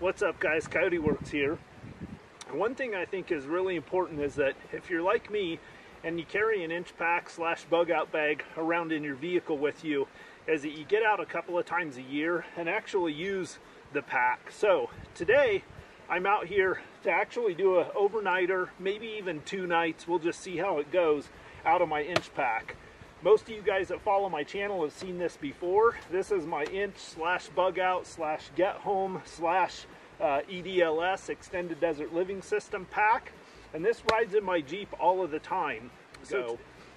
What's up, guys? Coyote Works here. One thing I think is really important is that if you're like me and you carry an inch pack / bug out bag around in your vehicle with you, is that you get out a couple of times a year and actually use the pack. So today I'm out here to actually do an overnighter, maybe even two nights, we'll just see how it goes, out of my inch pack. Most of you guys that follow my channel have seen this before. This is my inch / bug out / get home / EDLS, extended desert living system pack, and this rides in my Jeep all of the time. So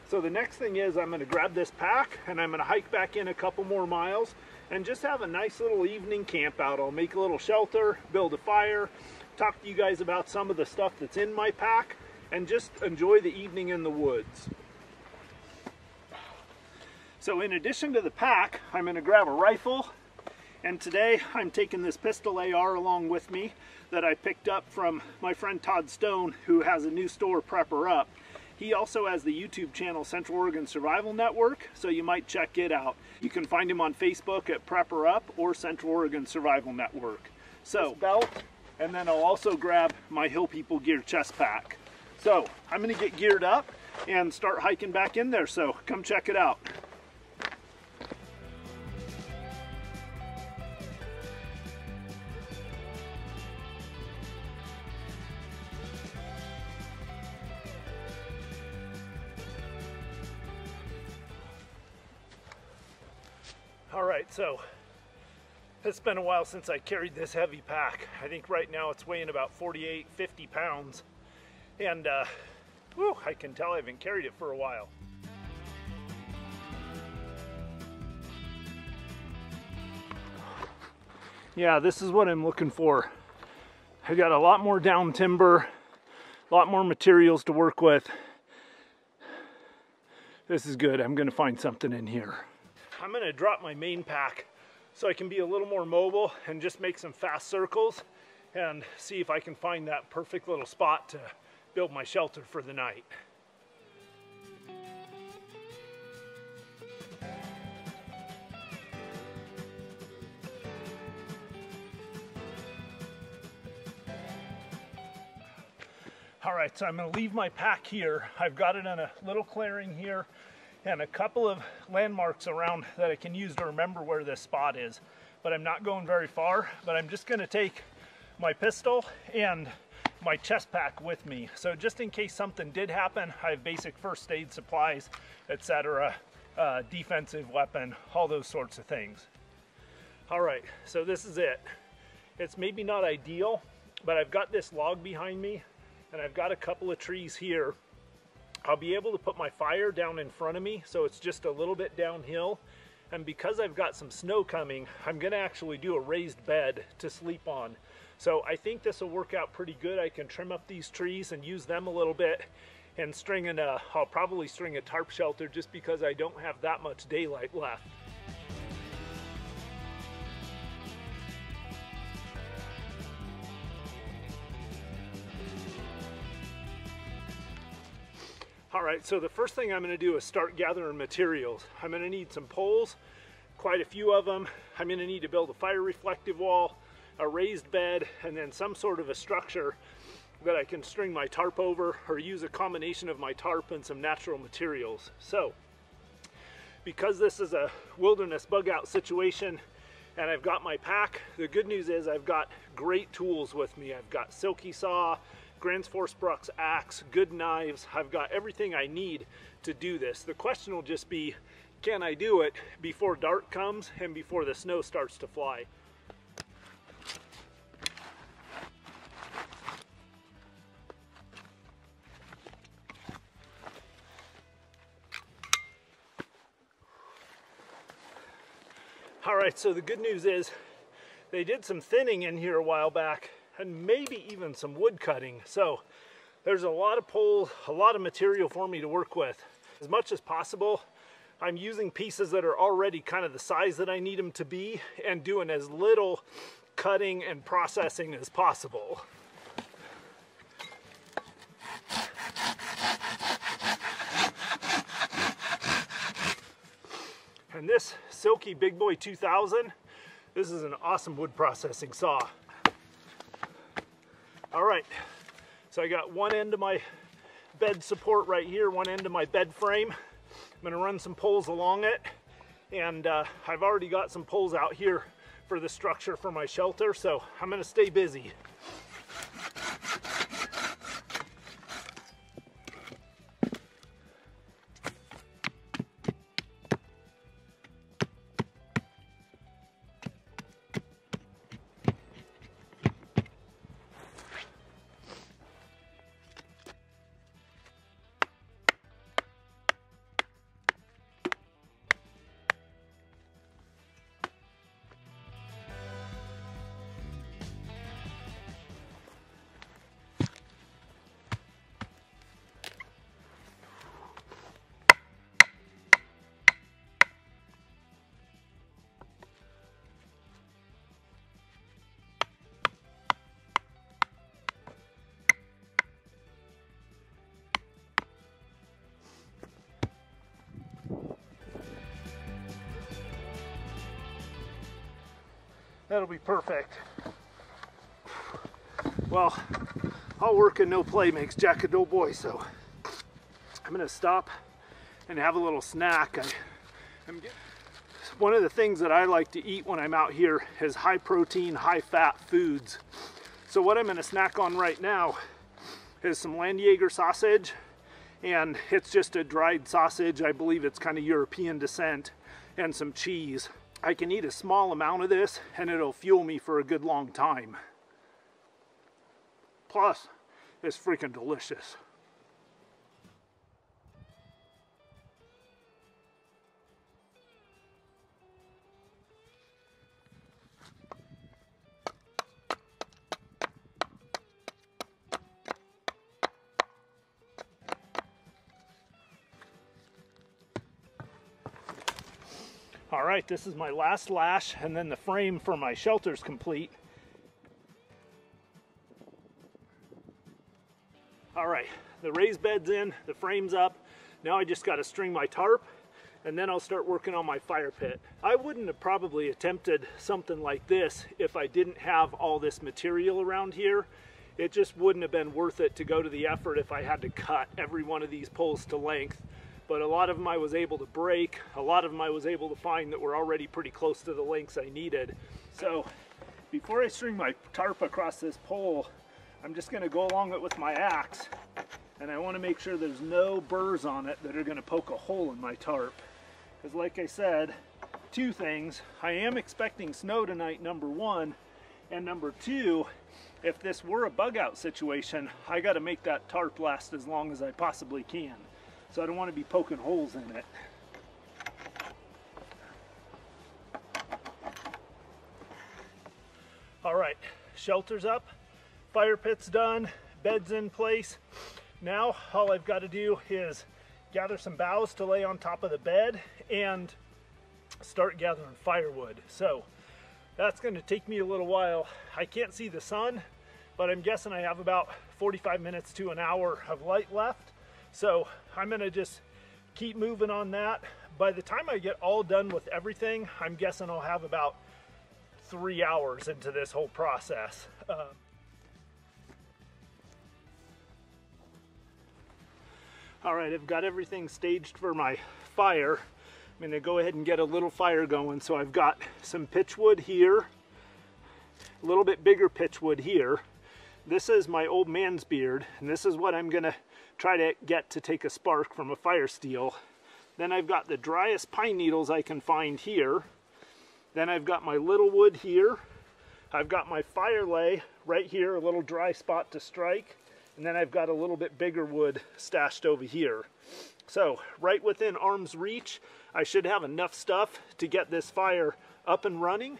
the next thing is I'm going to grab this pack and I'm going to hike back in a couple more miles and just have a nice little evening camp out. I'll make a little shelter, build a fire, talk to you guys about some of the stuff that's in my pack, and just enjoy the evening in the woods. So in addition to the pack, I'm going to grab a rifle. And today I'm taking this pistol AR along with me that I picked up from my friend Todd Stone, who has a new store, Prepper Up. He also has the YouTube channel Central Oregon Survival Network, so you might check it out. You can find him on Facebook at Prepper Up or Central Oregon Survival Network. So this belt, and then I'll also grab my Hill People Gear chest pack. So I'm gonna get geared up and start hiking back in there, so come check it out. Alright, so it's been a while since I carried this heavy pack. I think right now it's weighing about 48, 50 pounds. And whew, I can tell I haven't carried it for a while. Yeah, this is what I'm looking for. I got a lot more down timber, a lot more materials to work with. This is good. I'm going to find something in here. I'm going to drop my main pack so I can be a little more mobile and just make some fast circles and see if I can find that perfect little spot to build my shelter for the night. All right, so I'm going to leave my pack here. I've got it in a little clearing here, and a couple of landmarks around that I can use to remember where this spot is. But I'm not going very far, but I'm just gonna take my pistol and my chest pack with me. So just in case something did happen, I have basic first aid supplies, etc., defensive weapon, all those sorts of things. All right, so this is it. It's maybe not ideal, but I've got this log behind me and I've got a couple of trees here. I'll be able to put my fire down in front of me, so it's just a little bit downhill. And because I've got some snow coming, I'm gonna actually do a raised bed to sleep on. So I think this will work out pretty good. I can trim up these trees and use them a little bit, and I'll probably string a tarp shelter just because I don't have that much daylight left. Alright, so the first thing I'm going to do is start gathering materials. I'm going to need some poles, quite a few of them. I'm going to need to build a fire reflective wall, a raised bed, and then some sort of a structure that I can string my tarp over or use a combination of my tarp and some natural materials. So, because this is a wilderness bug out situation and I've got my pack, the good news is I've got great tools with me. I've got Silky Saw, Gransfors Bruks axe, good knives. I've got everything I need to do this. The question will just be, can I do it before dark comes and before the snow starts to fly? All right, so the good news is they did some thinning in here a while back, and maybe even some wood cutting. So there's a lot of poles, a lot of material for me to work with. As much as possible, I'm using pieces that are already kind of the size that I need them to be and doing as little cutting and processing as possible. And this Silky Big Boy 2000, this is an awesome wood processing saw. All right, so I got one end of my bed support right here, one end of my bed frame. I'm gonna run some poles along it, and I've already got some poles out here for the structure for my shelter, so I'm gonna stay busy. That'll be perfect. Well, all work and no play makes Jack a dull boy, so I'm gonna stop and have a little snack. One of the things that I like to eat when I'm out here is high protein, high fat foods. So what I'm gonna snack on right now is some Landjäger sausage, and it's just a dried sausage. I believe it's kind of European descent, and some cheese. I can eat a small amount of this and it'll fuel me for a good long time. Plus, it's freaking delicious. All right, this is my last lash, and then the frame for my shelter's complete. All right, the raised bed's in, the frame's up. Now I just gotta string my tarp, and then I'll start working on my fire pit. I wouldn't have probably attempted something like this if I didn't have all this material around here. It just wouldn't have been worth it to go to the effort if I had to cut every one of these poles to length. But a lot of them I was able to break, a lot of them I was able to find that were already pretty close to the lengths I needed. So before I string my tarp across this pole, I'm just going to go along it with my axe, and I want to make sure there's no burrs on it that are going to poke a hole in my tarp. Because like I said, two things: I am expecting snow tonight, number one, and number two, if this were a bug out situation, I got to make that tarp last as long as I possibly can. So I don't want to be poking holes in it. All right, shelter's up, fire pit's done, bed's in place. Now all I've got to do is gather some boughs to lay on top of the bed and start gathering firewood. So that's going to take me a little while. I can't see the sun, but I'm guessing I have about 45 minutes to an hour of light left. So I'm gonna just keep moving on that. By the time I get all done with everything, I'm guessing I'll have about 3 hours into this whole process. All right, I've got everything staged for my fire. I'm gonna go ahead and get a little fire going. So I've got some pitchwood here, a little bit bigger pitchwood here. This is my old man's beard, and this is what I'm gonna try to get to take a spark from a fire steel. Then I've got the driest pine needles I can find here. Then I've got my little wood here. I've got my fire lay right here, a little dry spot to strike. And then I've got a little bit bigger wood stashed over here. So right within arm's reach, I should have enough stuff to get this fire up and running.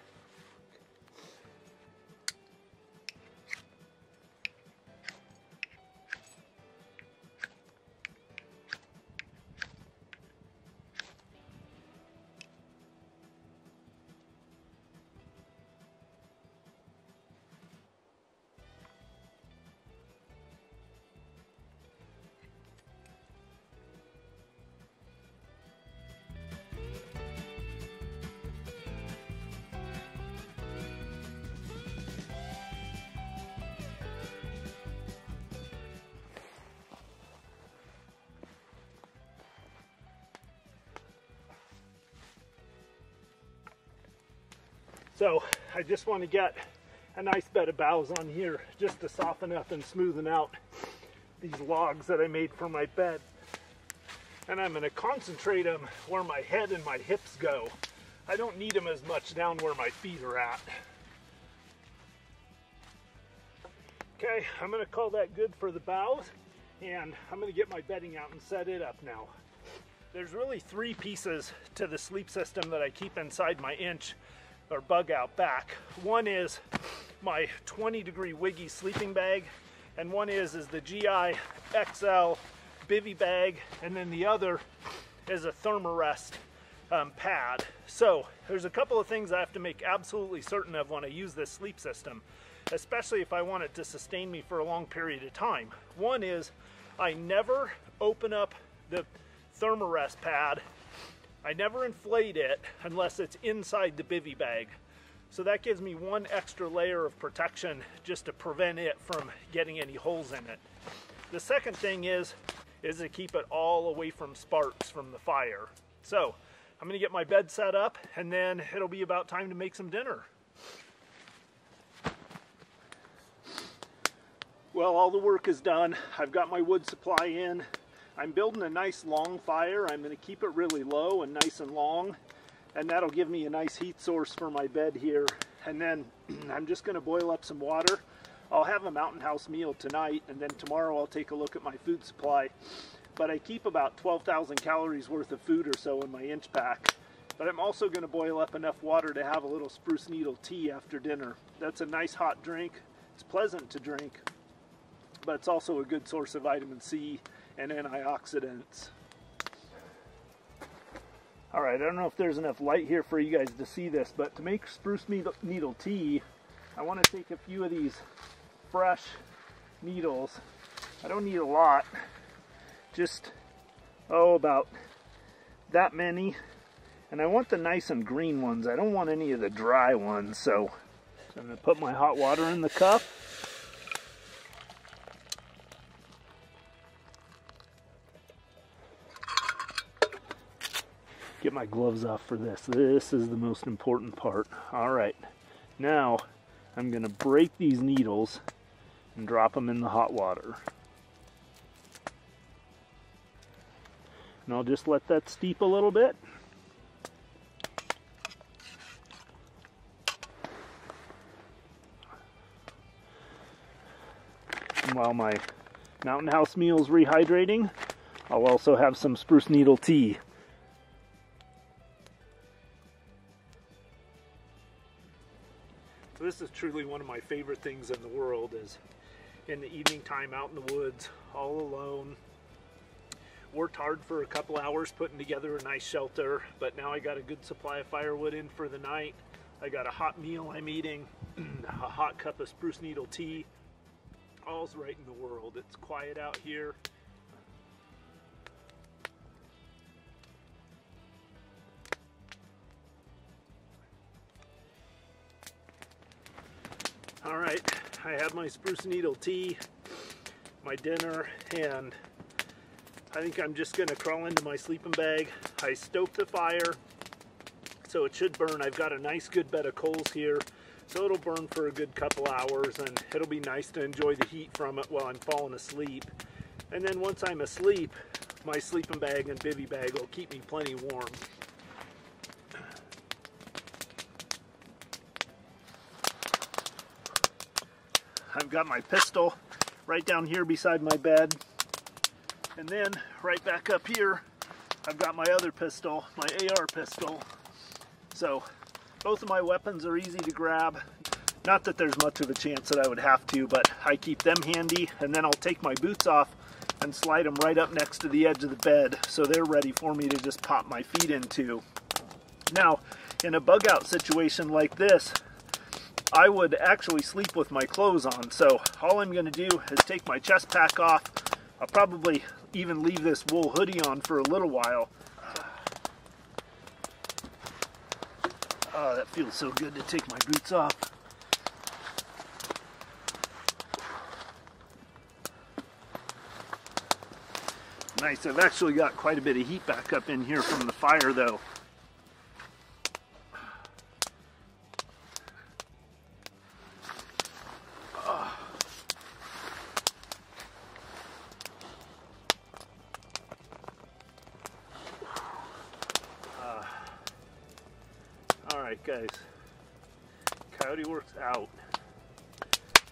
So I just want to get a nice bed of boughs on here just to soften up and smoothen out these logs that I made for my bed. And I'm going to concentrate them where my head and my hips go. I don't need them as much down where my feet are at. Okay, I'm going to call that good for the boughs, and I'm going to get my bedding out and set it up now. There's really three pieces to the sleep system that I keep inside my inch or bug out back. One is my 20-degree Wiggy sleeping bag, and one is the GI XL bivy bag, and then the other is a Therm-a-Rest pad. So there's a couple of things I have to make absolutely certain of when I use this sleep system, especially if I want it to sustain me for a long period of time. One is I never open up the Therm-a-Rest pad. I never inflate it unless it's inside the bivy bag. So that gives me one extra layer of protection just to prevent it from getting any holes in it. The second thing is to keep it all away from sparks from the fire. So I'm gonna get my bed set up, and then it'll be about time to make some dinner. Well, all the work is done. I've got my wood supply in. I'm building a nice long fire. I'm gonna keep it really low and nice and long, and that'll give me a nice heat source for my bed here. And then I'm just gonna boil up some water. I'll have a Mountain House meal tonight, and then tomorrow I'll take a look at my food supply. But I keep about 12,000 calories worth of food or so in my inch pack. But I'm also gonna boil up enough water to have a little spruce needle tea after dinner. That's a nice hot drink. It's pleasant to drink, but it's also a good source of vitamin C and antioxidants. All right, I don't know if there's enough light here for you guys to see this, but to make spruce needle tea, I want to take a few of these fresh needles. I don't need a lot, just, oh, about that many. And I want the nice and green ones. I don't want any of the dry ones, so I'm going to put my hot water in the cup. Get my gloves off for this. This is the most important part. All right, now I'm gonna break these needles and drop them in the hot water. And I'll just let that steep a little bit. And while my Mountain House meal's rehydrating, I'll also have some spruce needle tea. This is truly one of my favorite things in the world, is in the evening time out in the woods, all alone. Worked hard for a couple hours putting together a nice shelter, but now I got a good supply of firewood in for the night. I got a hot meal I'm eating, a hot cup of spruce needle tea. All's right in the world. It's quiet out here. All right, I have my spruce needle tea, my dinner, and I think I'm just gonna crawl into my sleeping bag. I stoked the fire, so it should burn. I've got a nice good bed of coals here, so it'll burn for a good couple hours, and it'll be nice to enjoy the heat from it while I'm falling asleep. And then once I'm asleep, my sleeping bag and bivy bag will keep me plenty warm. I've got my pistol right down here beside my bed. And then right back up here, I've got my other pistol, my AR pistol. So both of my weapons are easy to grab. Not that there's much of a chance that I would have to, but I keep them handy. And then I'll take my boots off and slide them right up next to the edge of the bed, so they're ready for me to just pop my feet into. Now, in a bug out situation like this, I would actually sleep with my clothes on, so all I'm gonna do is take my chest pack off. I'll probably even leave this wool hoodie on for a little while. Oh, that feels so good to take my boots off. Nice, I've actually got quite a bit of heat back up in here from the fire though. guys, Coyote Works out.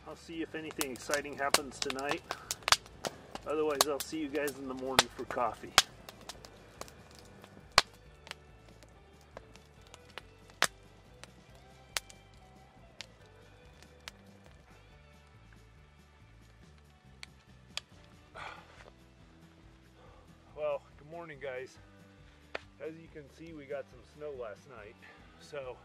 I'll see if anything exciting happens tonight. Otherwise, I'll see you guys in the morning for coffee. Well, good morning, guys. As you can see, we got some snow last night, so